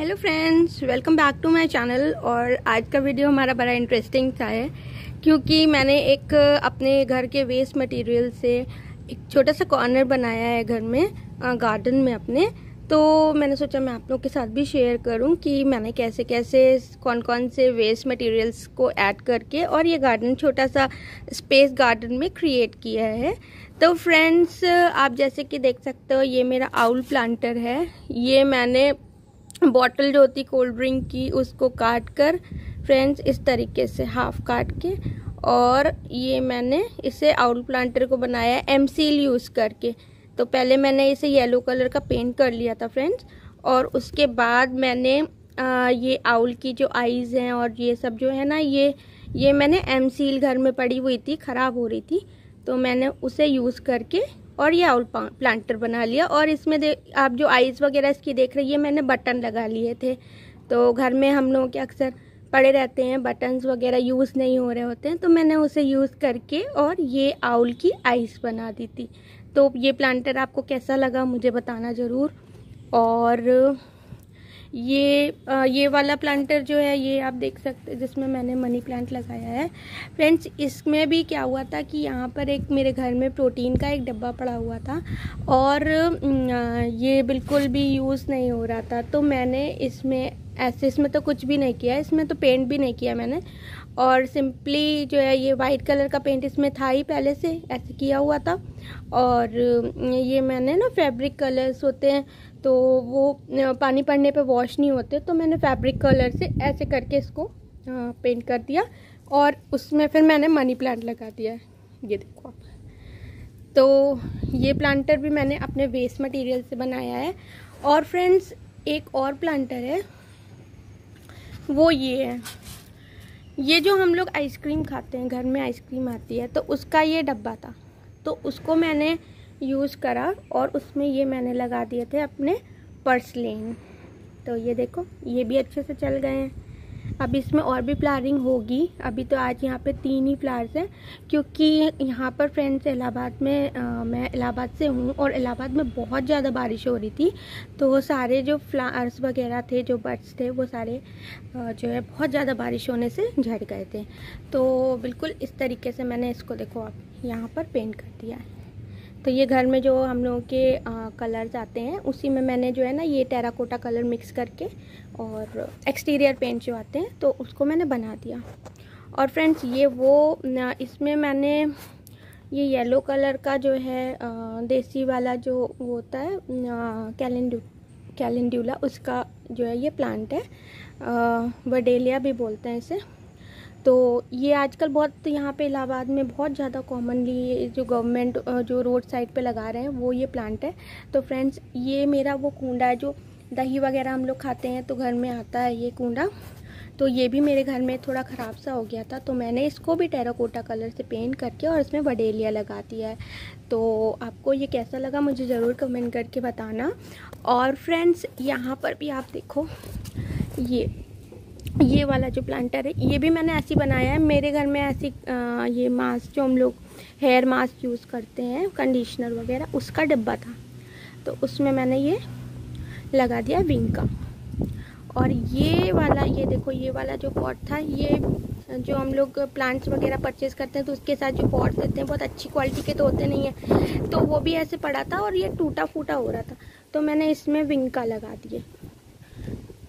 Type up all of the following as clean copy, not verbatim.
Hello friends, welcome back to my channel. और आज का वीडियो हमारा बड़ा इंटरेस्टिंग था है, क्योंकि मैंने एक अपने घर के वेस्ट मटेरियल से एक छोटा सा कॉर्नर बनाया है घर में, गार्डन में अपने। तो मैंने सोचा मैं आप लोग के साथ भी शेयर करूं कि मैंने कैसे कैसे कौन कौन से वेस्ट मटेरियल्स को ऐड करके और ये गार्डन, छोटा सा स्पेस गार्डन में क्रिएट किया है। तो फ्रेंड्स, आप जैसे कि देख सकते हो, ये मेरा आउल प्लांटर है। ये मैंने बॉटल जो होती कोल्ड ड्रिंक की, उसको काट कर फ्रेंड्स इस तरीके से हाफ काट के, और ये मैंने इसे आउल प्लांटर को बनाया एमसील यूज़ करके। तो पहले मैंने इसे येलो कलर का पेंट कर लिया था फ्रेंड्स, और उसके बाद मैंने ये आउल की जो आईज़ हैं और ये सब जो है ना, ये मैंने एमसील घर में पड़ी हुई थी, ख़राब हो रही थी, तो मैंने उसे यूज़ करके और ये आउल प्लांटर बना लिया। और इसमें आप जो आइज़ वगैरह इसकी देख रही है, मैंने बटन लगा लिए थे। तो घर में हम लोगों के अक्सर पड़े रहते हैं बटन्स वगैरह, यूज़ नहीं हो रहे होते हैं, तो मैंने उसे यूज़ करके और ये आउल की आइज़ बना दी थी। तो ये प्लांटर आपको कैसा लगा मुझे बताना ज़रूर। और ये वाला प्लांटर जो है, ये आप देख सकते हैं जिसमें मैंने मनी प्लांट लगाया है। फ्रेंड्स, इसमें भी क्या हुआ था कि यहाँ पर एक मेरे घर में प्रोटीन का एक डब्बा पड़ा हुआ था और ये बिल्कुल भी यूज़ नहीं हो रहा था। तो मैंने इसमें तो कुछ भी नहीं किया, इसमें तो पेंट भी नहीं किया मैंने, और सिंपली जो है ये वाइट कलर का पेंट इसमें था ही पहले से, ऐसे किया हुआ था। और ये मैंने ना, फैब्रिक कलर्स होते हैं तो वो पानी पड़ने पे वॉश नहीं होते, तो मैंने फैब्रिक कलर से ऐसे करके इसको पेंट कर दिया और उसमें फिर मैंने मनी प्लांट लगा दिया। ये देखो आप। तो ये प्लांटर भी मैंने अपने वेस्ट मटेरियल से बनाया है। और फ्रेंड्स, एक और प्लांटर है, वो ये है। ये जो हम लोग आइसक्रीम खाते हैं, घर में आइसक्रीम आती है, तो उसका ये डब्बा था, तो उसको मैंने यूज़ करा और उसमें ये मैंने लगा दिए थे अपने पर्सलेन। तो ये देखो, ये भी अच्छे से चल गए हैं। अब इसमें और भी फ्लावरिंग होगी। अभी तो आज यहाँ पे 3 ही फ्लावर्स हैं, क्योंकि यहाँ पर फ्रेंड्स इलाहाबाद में मैं इलाहाबाद से हूँ और इलाहाबाद में बहुत ज़्यादा बारिश हो रही थी, तो सारे जो फ्लावर्स वगैरह थे, जो बर्ड्स थे, वो सारे जो है बहुत ज़्यादा बारिश होने से झड़ गए थे। तो बिल्कुल इस तरीके से मैंने इसको, देखो आप, यहाँ पर पेंट कर दिया है। तो ये घर में जो हम लोगों के कलर्स आते हैं, उसी में मैंने जो है ना ये टेराकोटा कलर मिक्स करके और एक्सटीरियर पेंट जो आते हैं, तो उसको मैंने बना दिया। और फ्रेंड्स, ये वो इसमें मैंने ये येलो कलर का जो है देसी वाला जो वो होता है कैलेंडुला, उसका जो है ये प्लांट है, वडेलिया भी बोलते हैं इसे। तो ये आजकल बहुत यहाँ पे इलाहाबाद में बहुत ज़्यादा कॉमनली ये जो गवर्नमेंट जो रोड साइड पे लगा रहे हैं, वो ये प्लांट है। तो फ्रेंड्स, ये मेरा वो कूंडा है जो दही वगैरह हम लोग खाते हैं, तो घर में आता है ये कूंडा। तो ये भी मेरे घर में थोड़ा ख़राब सा हो गया था, तो मैंने इसको भी टेराकोटा कलर से पेंट करके और इसमें वडेलिया लगा दिया है। तो आपको ये कैसा लगा मुझे ज़रूर कमेंट करके बताना। और फ्रेंड्स, यहाँ पर भी आप देखो, ये वाला जो प्लांटर है, ये भी मैंने ऐसी बनाया है। मेरे घर में ऐसी ये मास्क जो हम लोग हेयर मास्क यूज़ करते हैं, कंडीशनर वगैरह, उसका डब्बा था, तो उसमें मैंने ये लगा दिया विंग का। और ये वाला, ये देखो, ये वाला जो पॉट था, ये जो हम लोग प्लांट्स वगैरह परचेज़ करते हैं तो उसके साथ जो पॉट्स देते हैं, बहुत अच्छी क्वालिटी के तो होते नहीं हैं, तो वो भी ऐसे पड़ा था और ये टूटा फूटा हो रहा था, तो मैंने इसमें विंग का लगा दिए।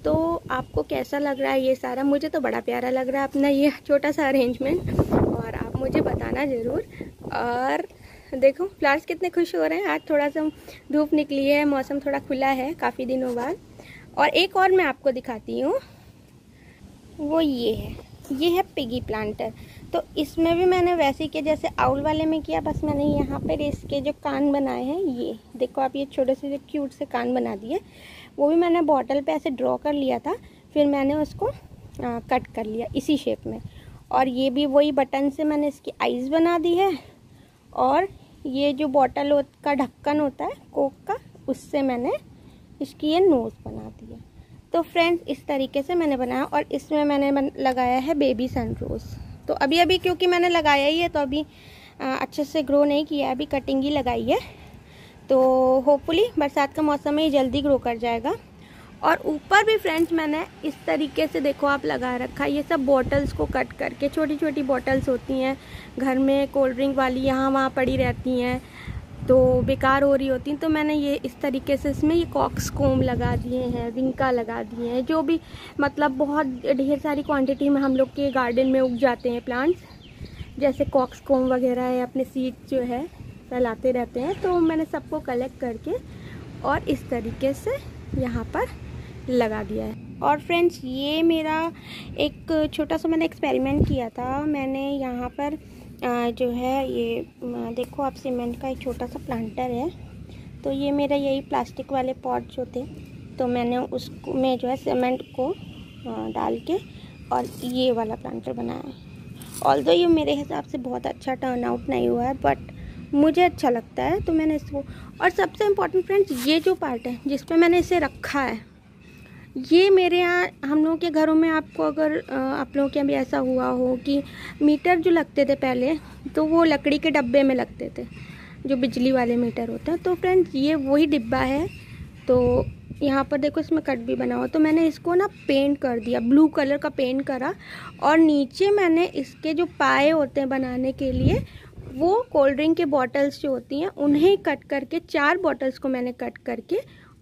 तो आपको कैसा लग रहा है ये सारा? मुझे तो बड़ा प्यारा लग रहा है अपना ये छोटा सा अरेंजमेंट, और आप मुझे बताना ज़रूर। और देखो फ्लावर्स कितने खुश हो रहे हैं। आज थोड़ा सा धूप निकली है, मौसम थोड़ा खुला है काफ़ी दिनों बाद। और एक और मैं आपको दिखाती हूँ, वो ये है पिगी प्लांटर। तो इसमें भी मैंने वैसे के जैसे आउल वाले में किया, बस मैंने यहाँ पर इसके जो कान बनाए हैं, ये देखो आप, ये छोटे से जो क्यूट से कान बना दिए, वो भी मैंने बॉटल पे ऐसे ड्रॉ कर लिया था, फिर मैंने उसको कट कर लिया इसी शेप में। और ये भी वही बटन से मैंने इसकी आइज़ बना दी है, और ये जो बॉटल का ढक्कन होता है कोक का, उससे मैंने इसकी ये नोज़ बना दी है। तो फ्रेंड्स, इस तरीके से मैंने बनाया। और इसमें मैंने लगाया है बेबी सनरोज़। तो अभी अभी क्योंकि मैंने लगाया ही है, तो अभी अच्छे से ग्रो नहीं किया है, अभी कटिंग ही लगाई है, तो होपफुली बरसात का मौसम में ये जल्दी ग्रो कर जाएगा। और ऊपर भी फ्रेंड्स मैंने इस तरीके से देखो आप लगा रखा है। ये सब बॉटल्स को कट करके, छोटी छोटी बॉटल्स होती हैं घर में कोल्ड ड्रिंक वाली, यहाँ वहाँ पड़ी रहती हैं तो बेकार हो रही होती हैं, तो मैंने ये इस तरीके से इसमें ये कॉक्स कोम लगा दिए हैं, विंका लगा दिए हैं, जो भी मतलब बहुत ढेर सारी क्वांटिटी में हम लोग के गार्डन में उग जाते हैं प्लांट्स, जैसे कॉक्स कोम वगैरह है, अपने सीड जो है फैलाते रहते हैं, तो मैंने सबको कलेक्ट करके और इस तरीके से यहाँ पर लगा दिया है। और फ्रेंड्स ये मेरा एक छोटा सा मैंने एक्सपेरिमेंट किया था, मैंने यहाँ पर जो है ये देखो आप सीमेंट का एक छोटा सा प्लांटर है, तो ये मेरा यही प्लास्टिक वाले पॉट जो थे, तो मैंने उसको में जो है सीमेंट को डाल के और ये वाला प्लांटर बनाया। ऑल्दो ये मेरे हिसाब से बहुत अच्छा टर्न आउट नहीं हुआ है, बट मुझे अच्छा लगता है तो मैंने इसको। और सबसे इम्पोर्टेंट फ्रेंड्स ये जो पार्ट है जिस पे मैंने इसे रखा है, ये मेरे यहाँ हम लोगों के घरों में, आपको अगर आप लोगों के यहाँ भी ऐसा हुआ हो कि मीटर जो लगते थे पहले, तो वो लकड़ी के डब्बे में लगते थे, जो बिजली वाले मीटर होते हैं, तो फ्रेंड्स ये वही डिब्बा है। तो यहाँ पर देखो इसमें कट भी बना हुआ, तो मैंने इसको ना पेंट कर दिया, ब्लू कलर का पेंट करा, और नीचे मैंने इसके जो पाए होते हैं बनाने के लिए, वो कोल्ड ड्रिंक के बॉटल्स जो होती हैं उन्हें कट करके, 4 बॉटल्स को मैंने कट करके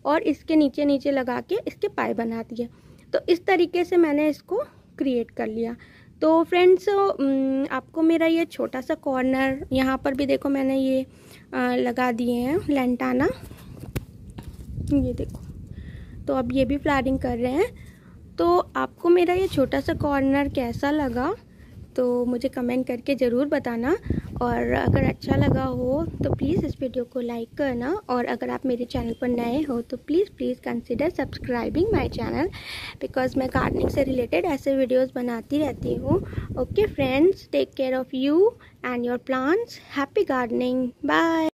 और इसके नीचे नीचे लगा के इसके पाए बना दिए। तो इस तरीके से मैंने इसको क्रिएट कर लिया। तो फ्रेंड्स आपको मेरा ये छोटा सा कॉर्नर, यहाँ पर भी देखो मैंने ये लगा दिए हैं लेंटाना, ये देखो, तो अब ये भी फ्लावरिंग कर रहे हैं। तो आपको मेरा ये छोटा सा कॉर्नर कैसा लगा तो मुझे कमेंट करके ज़रूर बताना, और अगर अच्छा लगा हो तो प्लीज़ इस वीडियो को लाइक करना, और अगर आप मेरे चैनल पर नए हो तो please consider subscribing my channel, because मैं गार्डनिंग से रिलेटेड ऐसे वीडियोस बनाती रहती हूँ। Okay friends, take care of you and your plants, happy gardening, bye.